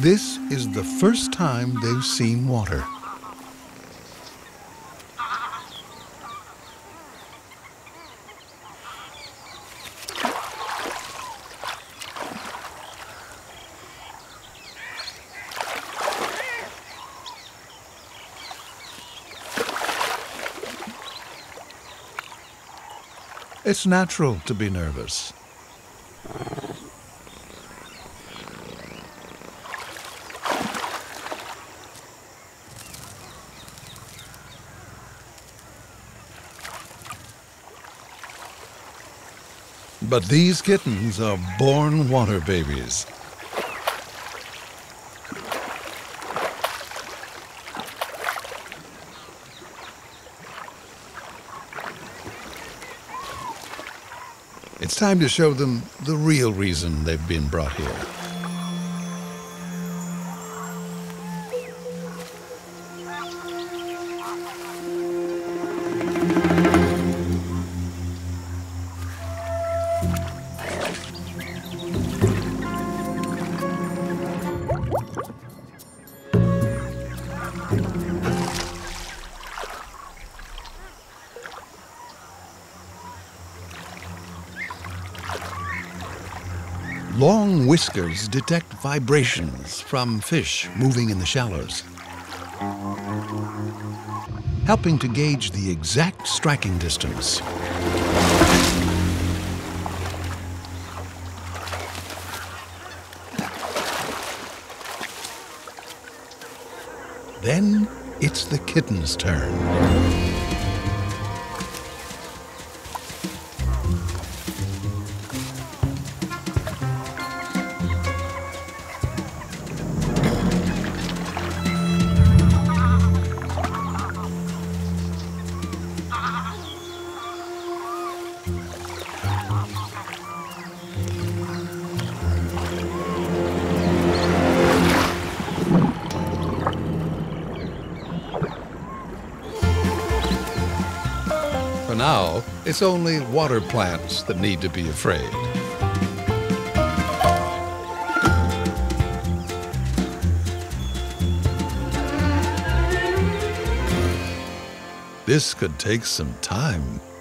This is the first time they've seen water. It's natural to be nervous. But these kittens are born water babies. It's time to show them the real reason they've been brought here. Long whiskers detect vibrations from fish moving in the shallows, helping to gauge the exact striking distance. Then it's the kitten's turn. Now, it's only water plants that need to be afraid. This could take some time.